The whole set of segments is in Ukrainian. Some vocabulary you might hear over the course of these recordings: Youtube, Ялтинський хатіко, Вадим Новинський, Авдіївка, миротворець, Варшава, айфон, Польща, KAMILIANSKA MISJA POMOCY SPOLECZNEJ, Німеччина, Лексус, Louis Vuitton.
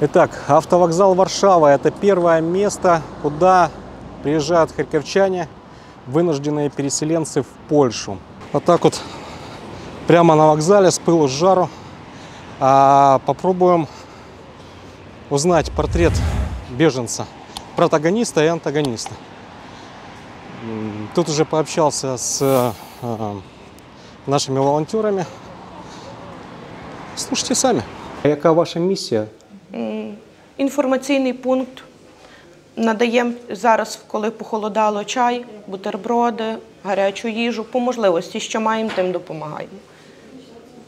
Итак, автовокзал Варшава – это первое место, куда приезжают харьковчане, вынужденные переселенцы в Польшу. Вот так вот, прямо на вокзале, с пылу с жару. Попробуем узнать портрет беженца, протагониста и антагониста. Тут уже пообщался с нашими волонтерами. Слушайте сами. А яка ваша миссия? Інформаційний пункт. Надаємо зараз, коли похолодало, чай, бутерброди, гарячу їжу. По можливості, що маємо, тим допомагаємо.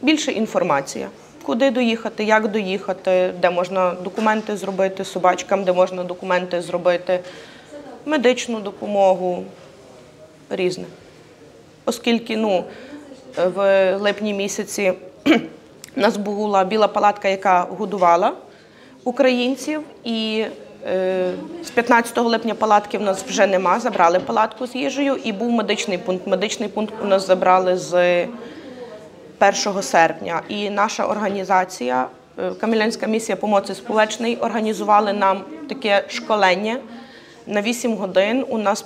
Більше інформація. Куди доїхати, як доїхати, де можна документи зробити, собачкам, де можна документи зробити, медичну допомогу, різне. Оскільки в липні місяці у нас була Біла палатка, яка годувала українців, і з 15 липня палатки в нас вже нема, забрали палатку з їжею, і був медичний пункт. Медичний пункт у нас забрали з 1 серпня. І наша організація, Камілянська місія помоці спolecznej, організували нам таке школення. На 8 годин у нас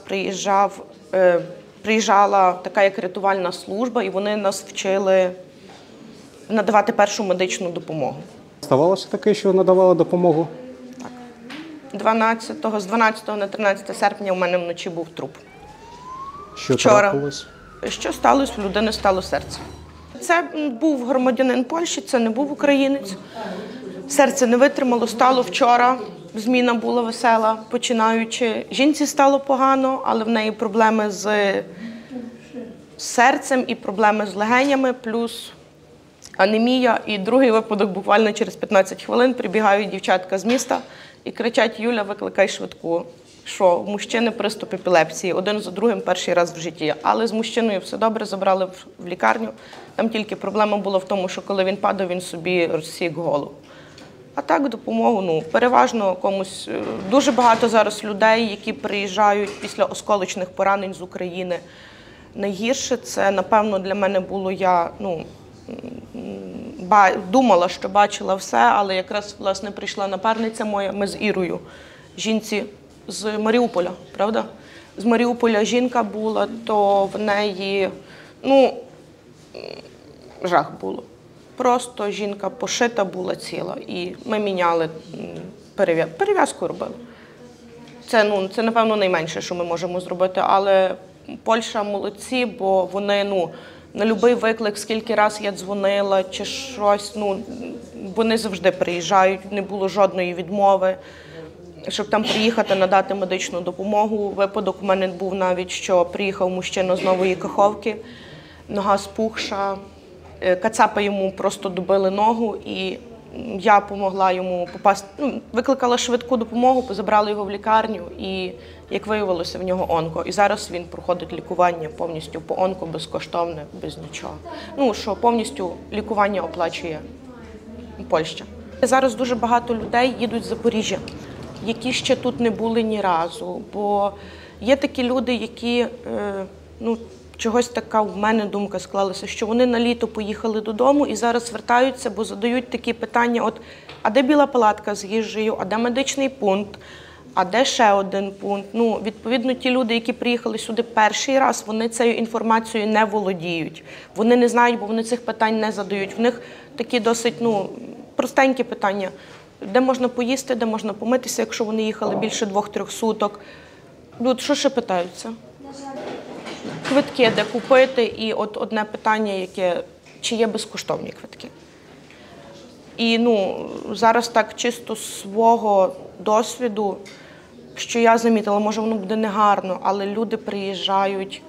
приїжджала така як рятувальна служба, і вони нас вчили надавати першу медичну допомогу. Ставалося таке, що надавала допомогу? Так. З 12 на 13 серпня у мене вночі був труп. Що трапилось? Що сталося? У людини стало серце. Це був громадянин Польщі, це не був українець. Серце не витримало, стало вчора. Зміна була весела, починаючи. Жінці стало погано, але в неї проблеми з серцем і проблеми з легенями, плюс анемія. І другий випадок буквально через 15 хвилин прибігають дівчатка з міста і кричать: «Юля, викликай швидку, що в мужчини приступ епілепсії, один за другим перший раз в житті». Але з мужчиною все добре, забрали в лікарню. Там тільки проблема була в тому, що коли він падав, він собі розсік голову. А так допомогу, переважно комусь. Дуже багато зараз людей, які приїжджають після осколочних поранень з України. Найгірше це, напевно, для мене було, я думала, що бачила все, але якраз, власне, прийшла напарниця моя, ми з Ірою, жінці з Маріуполя, правда? З Маріуполя жінка була, то в неї, жах було. Просто жінка пошита була ціла, і ми міняли, перев'язку робили. Це, напевно, найменше, що ми можемо зробити, але Польща молодці, бо вони, на будь-який виклик, скільки раз я дзвонила чи щось, вони завжди приїжджають, не було жодної відмови. Щоб там приїхати, надати медичну допомогу. Випадок у мене був навіть, що приїхав мужчина з Нової Каховки, нога спухша. Кацапи йому просто добили ногу, і я допомогла йому попасти, викликала швидку допомогу, забрала його в лікарню, і, як виявилося, в нього онко. І зараз він проходить лікування повністю по онко, безкоштовне, без нічого. Що повністю лікування оплачує Польща. Зараз дуже багато людей їдуть з Запоріжжя, які ще тут не були ні разу, бо є такі люди, які, чогось така в мене думка склалася, що вони на літо поїхали додому і зараз вертаються, бо задають такі питання, а де біла палатка з їжею, а де медичний пункт, а де ще один пункт. Відповідно, ті люди, які приїхали сюди перший раз, вони цією інформацією не володіють. Вони не знають, бо вони цих питань не задають. В них такі досить простенькі питання. Де можна поїсти, де можна помитися, якщо вони їхали більше 2-3 суток. Що ще питаються? Квитки де купити, і одне питання, яке, чи є безкоштовні квитки. І зараз так чисто з свого досвіду, що я замітила, може воно буде негарно, але люди приїжджають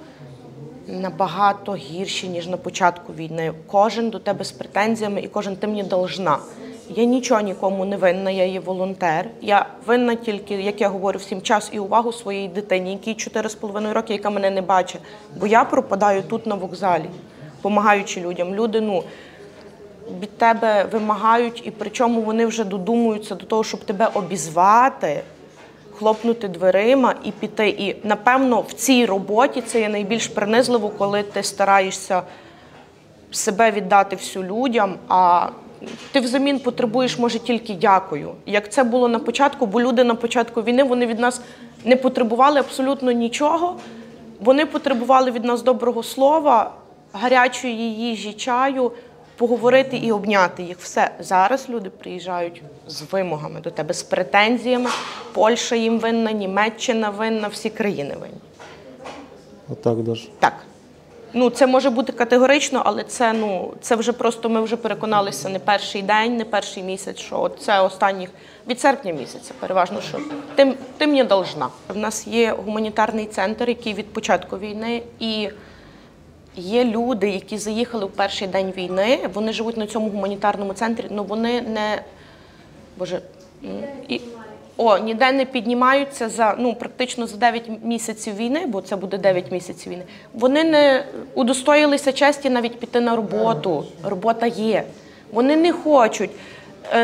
набагато гірші, ніж на початку війни. Кожен до тебе з претензіями і кожен ти мені должна. Я нічого нікому не винна, я є волонтер. Я винна тільки, як я говорю всім, час і увагу своїй дитині, якій 4,5 роки, яка мене не бачить. Бо я пропадаю тут на вокзалі, допомагаючи людям. Люди, від тебе вимагають, і причому вони вже додумуються до того, щоб тебе обізвати, хлопнути дверима і піти. І, напевно, в цій роботі це є найбільш принизливо, коли ти стараєшся себе віддати всю людям, а ти взамін потребуєш, може, тільки дякую. Як це було на початку, бо люди на початку війни, вони від нас не потребували абсолютно нічого. Вони потребували від нас доброго слова, гарячої їжі, чаю, поговорити і обняти їх. Все. Зараз люди приїжджають з вимогами до тебе, з претензіями. Польща їм винна, Німеччина винна, всі країни винні. Отак даже? Так. Ну, це може бути категорично, але це, ну, це вже просто ми вже переконалися не перший день, не перший місяць, що от це останніх, від серпня місяця переважно, що ти мені должна. В нас є гуманітарний центр, який від початку війни, і є люди, які заїхали в перший день війни, вони живуть на цьому гуманітарному центрі, але вони не, боже, ніде не піднімаються за, ну, практично за 9 місяців війни, бо це буде 9 місяців війни. Вони не удостоїлися честі навіть піти на роботу. Робота є. Вони не хочуть.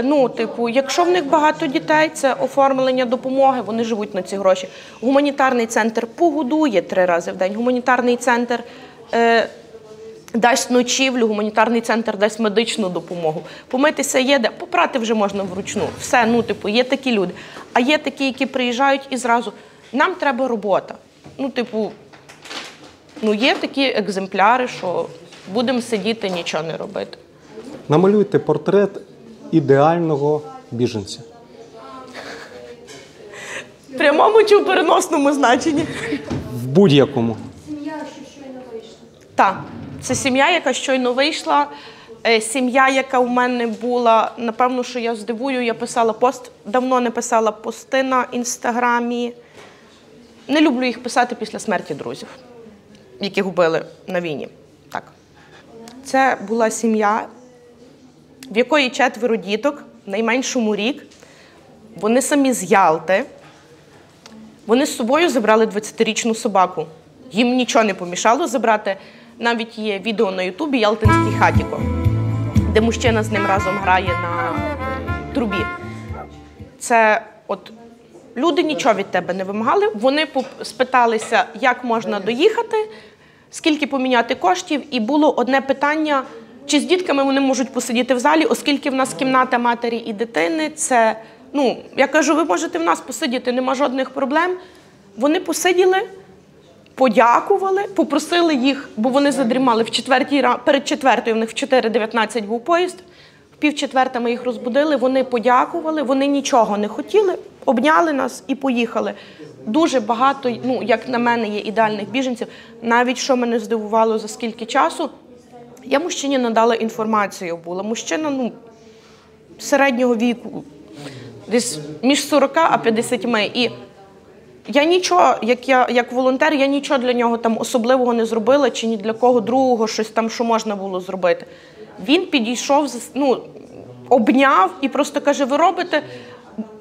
Ну, типу, якщо в них багато дітей, це оформлення допомоги, вони живуть на ці гроші. Гуманітарний центр погодує 3 рази в день. Гуманітарний центр дасть ночівлю, гуманітарний центр дасть медичну допомогу. Помитися є де, попрати вже можна вручну. Все, ну, типу, є такі люди. А є такі, які приїжджають і зразу, нам треба робота. Ну, типу, ну, є такі екземпляри, що будемо сидіти, нічого не робити. Намалюйте портрет ідеального біженця. В прямому чи в переносному значенні? В будь-якому. Сім'я, що щойно вийшла. Так. Це сім'я, яка щойно вийшла, сім'я, яка в мене була, напевно, що я здивую, я писала пост, давно не писала пости на Інстаграмі. Не люблю їх писати після смерті друзів, яких вбили на війні. Так. Це була сім'я, в якої 4 діток, найменшому рік. Вони самі з Ялти. Вони з собою забрали 20-річну собаку. Їм нічого не помішало забрати. Навіть є відео на Ютубі «Ялтинський хатіко», де мужчина з ним разом грає на трубі. Це от люди нічого від тебе не вимагали. Вони спиталися, як можна доїхати, скільки поміняти коштів. І було одне питання, чи з дітками вони можуть посидіти в залі, оскільки в нас кімната матері і дитини. Це, ну, я кажу, ви можете в нас посидіти, нема жодних проблем. Вони посиділи. Подякували, попросили їх, бо вони задрімали в 4-й, перед 4-ю, в них в 4:19 був поїзд, в 3:45 ми їх розбудили, вони подякували, вони нічого не хотіли, обняли нас і поїхали. Дуже багато, ну, як на мене, є ідеальних біженців. Навіть, що мене здивувало, за скільки часу, я мужчині надала інформацію, була мужчина, ну, середнього віку, десь між 40 а 50, і я нічого, як волонтер, я нічого для нього там особливого не зробила, чи ні для кого другого щось там, що можна було зробити. Він підійшов, ну, обняв і просто каже, ви робите,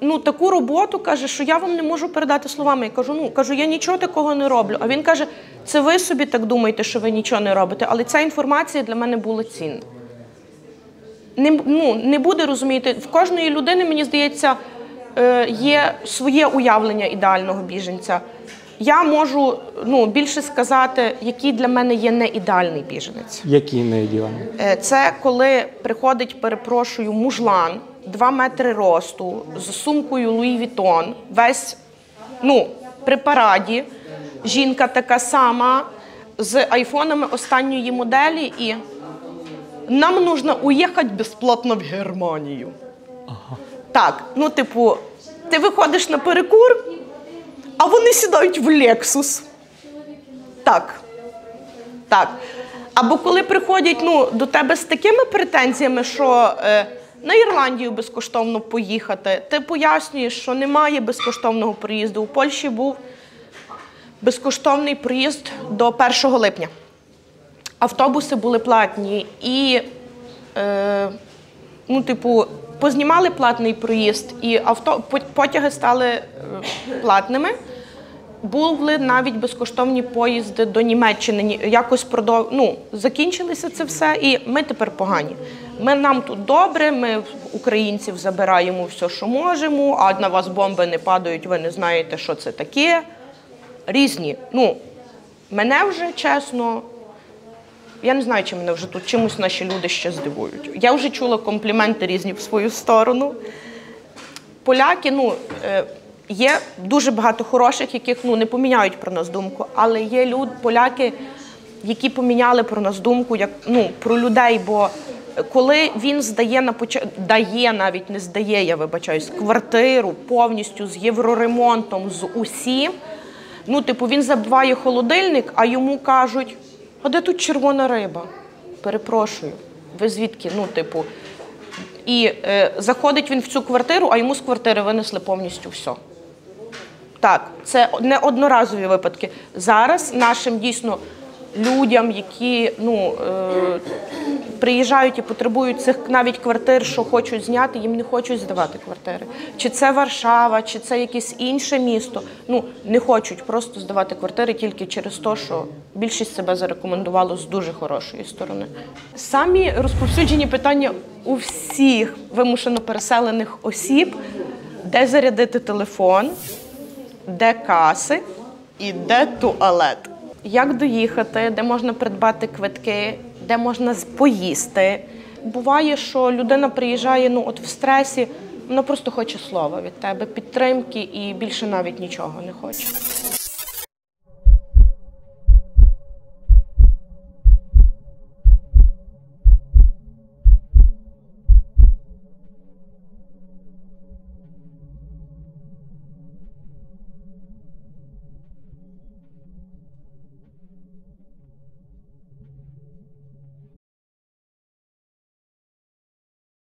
ну, таку роботу, каже, що я вам не можу передати словами. Я кажу, ну, кажу, я нічого такого не роблю. А він каже, це ви собі так думаєте, що ви нічого не робите, але ця інформація для мене була цінна. Не буде, розумієте, в кожної людини, мені здається, є своє уявлення ідеального біженця. Я можу, ну, більше сказати, який для мене є неідеальний біженець. Який неідеальний? Це коли приходить, перепрошую, мужлан, 2 метри росту, з сумкою Louis Vuitton, весь, ну, при параді, жінка така сама, з айфонами останньої моделі і нам нужно уїхати безплатно в Германію. Ага. Так, ну, типу, ти виходиш на перекур, а вони сідають в Лексус. Так. Так. Або коли приходять, ну, до тебе з такими претензіями, що на Ірландію безкоштовно поїхати, ти пояснюєш, що немає безкоштовного проїзду. У Польщі був безкоштовний проїзд до 1 липня. Автобуси були платні і, ну, типу, познімали платний проїзд, і потяги стали платними. Були навіть безкоштовні поїзди до Німеччини. Якось ну, закінчилося це все, і ми тепер погані. Нам тут добре, ми українців забираємо все, що можемо, а на вас бомби не падають, ви не знаєте, що це таке. Різні. Ну, мене вже, чесно, Я не знаю, чи мене вже тут чимось наші люди ще здивують. Я вже чула компліменти різні в свою сторону. Поляки, є дуже багато хороших, яких не поміняють про нас думку, але є поляки, які поміняли про нас думку, про людей, бо коли він здає квартиру повністю з євроремонтом, з усім, він забиває холодильник, а йому кажуть, а де тут червона риба? Перепрошую, ви звідки? І заходить він в цю квартиру, а йому з квартири винесли повністю все. Так, це не одноразові випадки. Зараз нашим дійсно людям, які приїжджають і потребують цих навіть квартир, що хочуть зняти, їм не хочуть здавати квартири. Чи це Варшава, чи це якесь інше місто. Не хочуть просто здавати квартири тільки через те, що більшість себе зарекомендувало з дуже хорошої сторони. Самі розповсюджені питання у всіх вимушено переселених осіб, де зарядити телефон, де каси і де туалет. Як доїхати, де можна придбати квитки, де можна поїсти. Буває, що людина приїжджає в стресі, вона просто хоче слова від тебе, підтримки і більше навіть нічого не хоче.